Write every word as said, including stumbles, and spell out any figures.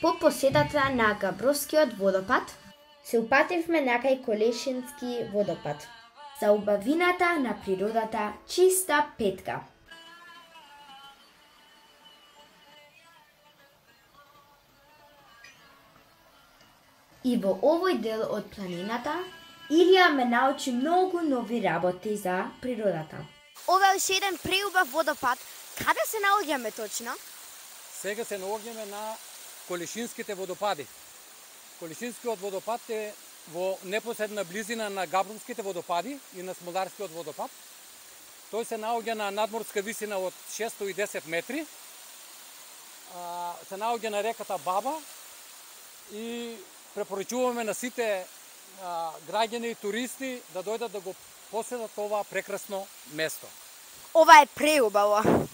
По поседата на Габровскиот водопад се упатевме накај Колешински водопад. За убавината на природата чиста петка. И во овој дел од планината, Илија ме научи многу нови работи за природата. Ова е еден преубав водопад. Каде се наоѓаме точно? Сега се наоѓаме на Колешинските водопади. Колешинскиот водопад е во непосредна близина на Габровските водопади и на Смолдарскиот водопад. Тој се наоѓа на надморска висина од шестстотини и десет метри. Се наоѓа на реката Баба и препорачуваме на сите а, граѓани и туристи да дојдат да го поседат ова прекрасно место. Ова е преубаво.